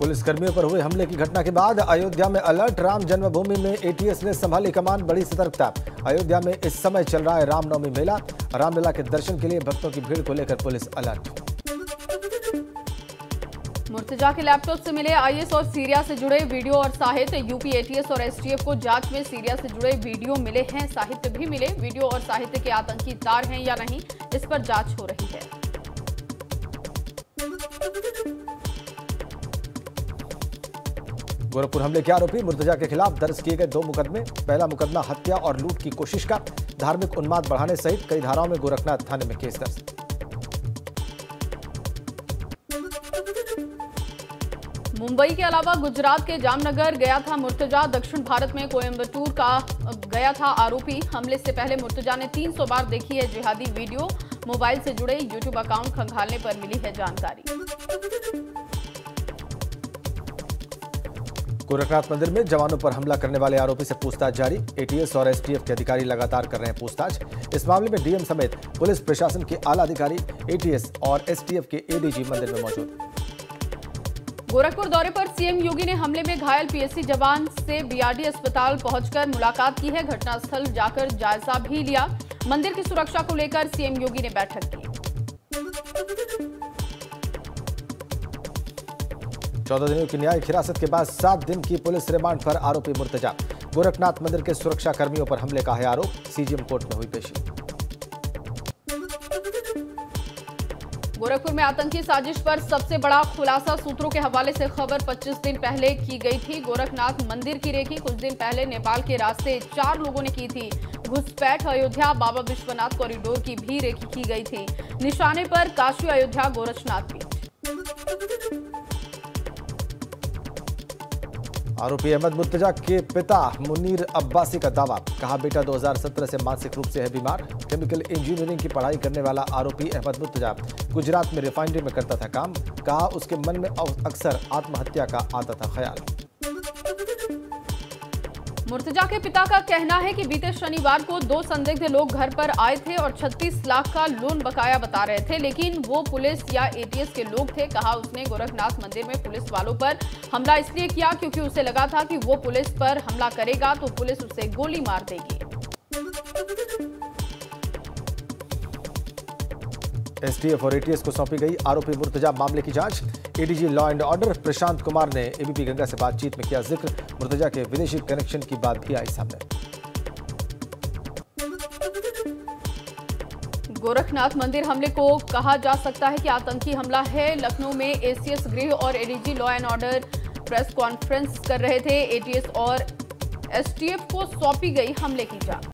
पुलिसकर्मियों पर हुए हमले की घटना के बाद अयोध्या में अलर्ट। राम जन्मभूमि में एटीएस ने संभाली कमान, बड़ी सतर्कता। अयोध्या में इस समय चल रहा है रामनवमी मेला। रामलीला के दर्शन के लिए भक्तों की भीड़ को लेकर पुलिस अलर्ट। मुर्तजा के लैपटॉप से मिले आईएस और सीरिया से जुड़े वीडियो और साहित्य। यूपी एटीएस और एसटीएफ को जांच में सीरिया से जुड़े वीडियो मिले हैं, साहित्य भी मिले। वीडियो और साहित्य के आतंकी तार हैं या नहीं, इस पर जांच हो रही है। गोरखपुर हमले के आरोपी मुर्तजा के खिलाफ दर्ज किए गए 2 मुकदमे। पहला मुकदमा हत्या और लूट की कोशिश का, धार्मिक उन्माद बढ़ाने सहित कई धाराओं में गोरखनाथ थाने में केस दर्ज। मुंबई के अलावा गुजरात के जामनगर गया था मुर्तजा। दक्षिण भारत में कोयंबटूर का गया था आरोपी। हमले से पहले मुर्तजा ने 300 बार देखी है जिहादी वीडियो। मोबाइल से जुड़े यूट्यूब अकाउंट खंगालने पर मिली है जानकारी। गोरखनाथ मंदिर में जवानों पर हमला करने वाले आरोपी से पूछताछ जारी। एटीएस और एसटीएफ के अधिकारी लगातार कर रहे हैं पूछताछ। इस मामले में डीएम समेत पुलिस प्रशासन के आला अधिकारी, एटीएस और एसटीएफ के एडीजी मंदिर में मौजूद। गोरखपुर दौरे पर सीएम योगी ने हमले में घायल पीएससी जवान से बीआरडी अस्पताल पहुंचकर मुलाकात की है। घटनास्थल जाकर जायजा भी लिया। मंदिर की सुरक्षा को लेकर सीएम योगी ने बैठक की। 14 दिनों की न्यायिक हिरासत के बाद 7 दिन की पुलिस रिमांड पर आरोपी मुर्तजा। गोरखनाथ मंदिर के सुरक्षा कर्मियों पर हमले का है आरोप। सीजेएम कोर्ट में हुई पेशी। गोरखपुर में आतंकी साजिश पर सबसे बड़ा खुलासा। सूत्रों के हवाले से खबर 25 दिन पहले की गई थी। गोरखनाथ मंदिर की रेकी कुछ दिन पहले नेपाल के रास्ते 4 लोगों ने की थी घुसपैठ। अयोध्या बाबा विश्वनाथ कॉरिडोर की भी रेकी की गई थी। निशाने पर काशी, अयोध्या, गोरखनाथ पीठ। आरोपी अहमद मुर्तजा के पिता मुनीर अब्बासी का दावा, कहा बेटा 2017 से मानसिक रूप से है बीमार। केमिकल इंजीनियरिंग की पढ़ाई करने वाला आरोपी अहमद मुर्तजा गुजरात में रिफाइनरी में करता था काम। कहा उसके मन में अक्सर आत्महत्या का आता था ख्याल। मुर्तजा के पिता का कहना है कि बीते शनिवार को 2 संदिग्ध लोग घर पर आए थे और 36 लाख का लोन बकाया बता रहे थे, लेकिन वो पुलिस या एटीएस के लोग थे। कहा उसने गोरखनाथ मंदिर में पुलिस वालों पर हमला इसलिए किया क्योंकि उसे लगा था कि वो पुलिस पर हमला करेगा तो पुलिस उसे गोली मार देगी। एसटीएफ और एटीएस को सौंपी गई आरोपी मुर्तजा मामले की जांच। ADG law and order Prashant Kumar ने एबीपी गंगा से बातचीत में किया जिक्र। मुर्तजा के विदेशी कनेक्शन की बात भी आई सामने। गोरखनाथ मंदिर हमले को कहा जा सकता है कि आतंकी हमला है। लखनऊ में एसीएस गृह और ADG law and order press conference कर रहे थे। एटीएस और एसटीएफ को सौंपी गई हमले की जांच।